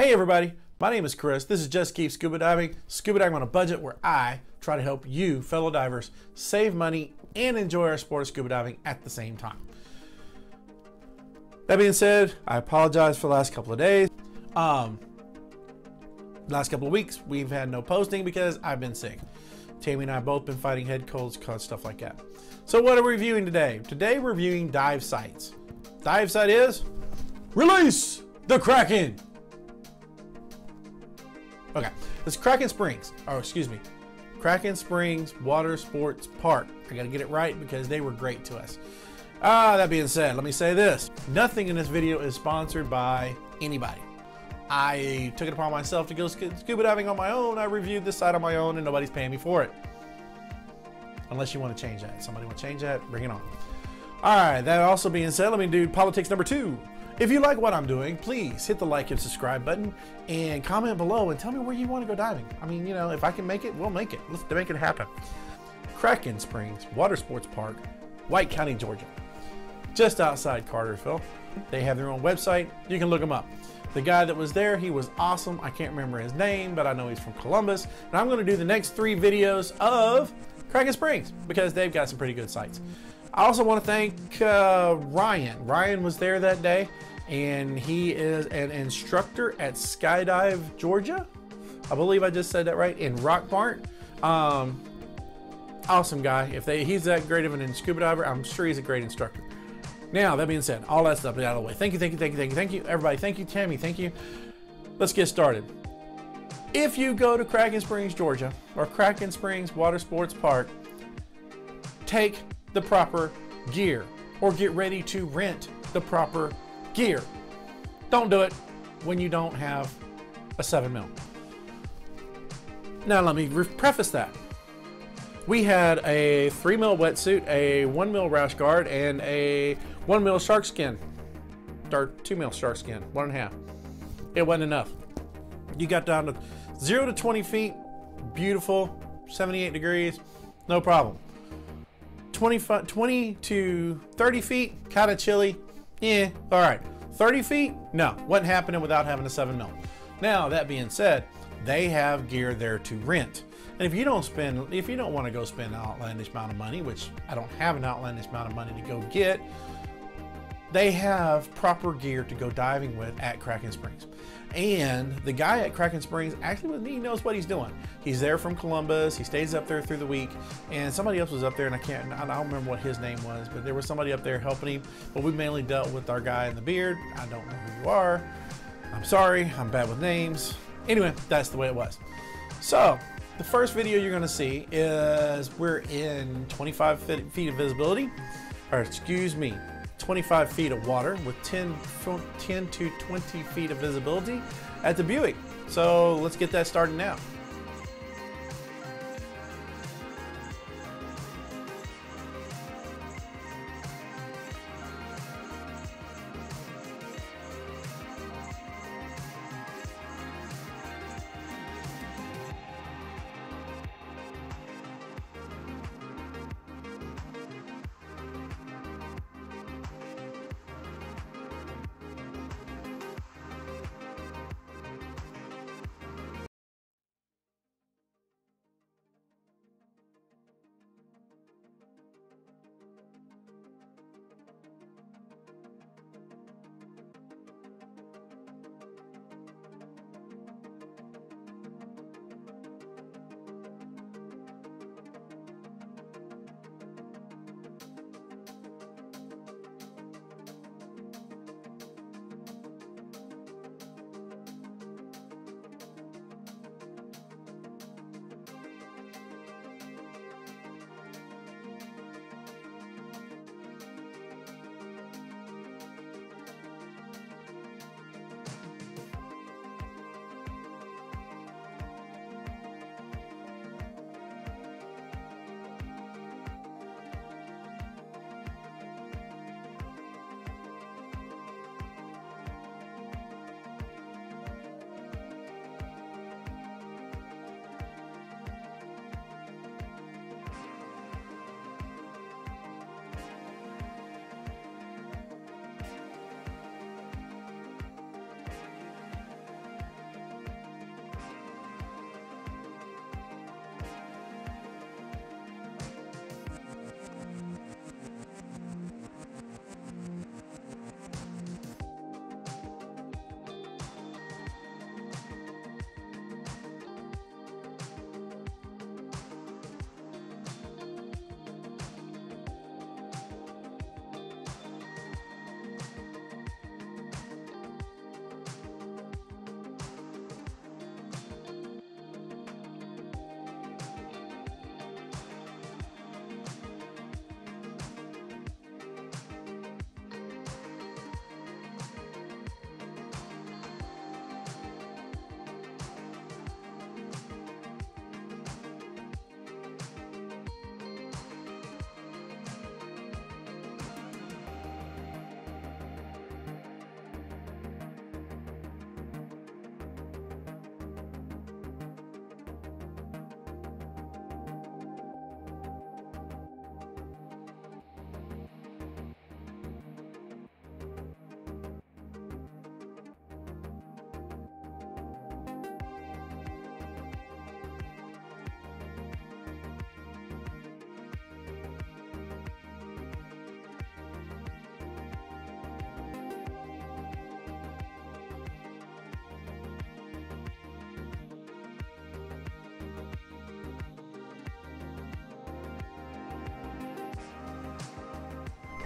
Hey everybody, my name is Chris. This is Just Keep Scuba Diving. Scuba diving on a budget, where I try to help you, fellow divers, save money and enjoy our sport of scuba diving at the same time. That being said, I apologize for the last couple of days. Last couple of weeks, we've had no posting because I've been sick. Tammy and I have both been fighting head colds, stuff like that. So what are we reviewing today? Today we're reviewing dive sites. Dive site is Release the Kraken. Okay, it's Kraken Springs Water Sports Park. I gotta get it right because they were great to us. That being said, let me say this. Nothing in this video is sponsored by anybody. I took it upon myself to go scuba diving on my own. I reviewed this site on my own and nobody's paying me for it. Unless you wanna change that. Somebody wanna change that, bring it on. All right, that also being said, let me do politics number 2. If you like what I'm doing, please hit the like and subscribe button and comment below and tell me where you want to go diving. I mean, you know, if I can make it, we'll make it. Let's make it happen. Kraken Springs Water Sports Park, White County, Georgia. Just outside Cartersville. They have their own website. You can look them up. The guy that was there, he was awesome. I can't remember his name, but I know he's from Columbus. And I'm going to do the next 3 videos of Kraken Springs because they've got some pretty good sites. I also want to thank Ryan. Ryan was there that day, and he is an instructor at Skydive Georgia. I believe I just said that right, in Rockmart. Awesome guy. He's that great of an scuba diver, I'm sure he's a great instructor. Now, that being said, all that stuff is out of the way. Thank you, thank you, thank you, thank you, thank you, everybody. Thank you, Tammy, thank you. Let's get started. If you go to Kraken Springs, Georgia, or Kraken Springs Water Sports Park, take the proper gear, or get ready to rent the proper gear. Don't do it when you don't have a 7mm. Now let me preface that. We had a 3mm wetsuit, a 1mm rash guard, and a 1mm shark skin, or 2mm shark skin, 1.5. It wasn't enough. You got down to 0 to 20 feet, beautiful, 78 degrees, no problem. 20 to 30 feet, kind of chilly. Yeah, all right. 30 feet? No, wasn't happening without having a 7mm. Now, that being said, they have gear there to rent. And if you don't want to go spend an outlandish amount of money, which I don't have an outlandish amount of money to go get, they have proper gear to go diving with at Kraken Springs. And the guy at Kraken Springs, actually with me, knows what he's doing. He's there from Columbus. He stays up there through the week. And somebody else was up there, and I don't remember what his name was, but there was somebody up there helping him. But we mainly dealt with our guy in the beard. I don't know who you are. I'm sorry. I'm bad with names. Anyway, that's the way it was. So the first video you're going to see is we're in 25 feet of visibility, or excuse me, 25 feet of water with 10 to 20 feet of visibility at the Buick. So let's get that started now.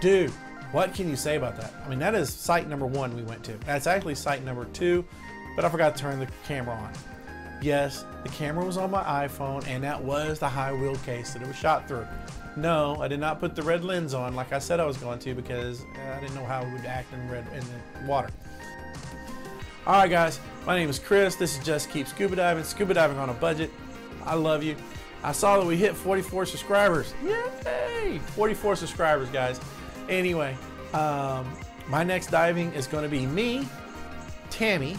Dude, what can you say about that? I mean, that is site number one we went to. That's actually site number two, but I forgot to turn the camera on. Yes, the camera was on my iPhone, and that was the high wheel case that it was shot through. No, I did not put the red lens on like I said I was going to, because I didn't know how it would act in the water. Alright guys, my name is Chris. This is Just Keep Scuba Diving on a Budget. I love you. I saw that we hit 44 subscribers. Yay! 44 subscribers, guys. Anyway, my next diving is going to be me, Tammy,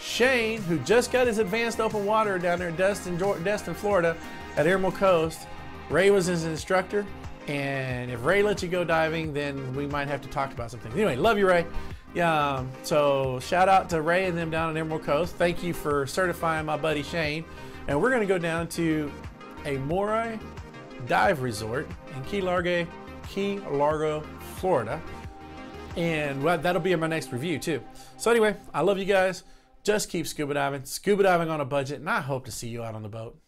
Shane, who just got his advanced open water down there in Destin, Florida at Emerald Coast. Ray was his instructor, and if Ray lets you go diving, then we might have to talk about some things. Anyway, love you, Ray. So shout out to Ray and them down at Emerald Coast. Thank you for certifying my buddy Shane. And we're going to go down to a Moray Dive Resort in Key Largo, Florida. And well, that'll be in my next review too. So anyway, I love you guys. Just keep scuba diving on a budget, and I hope to see you out on the boat.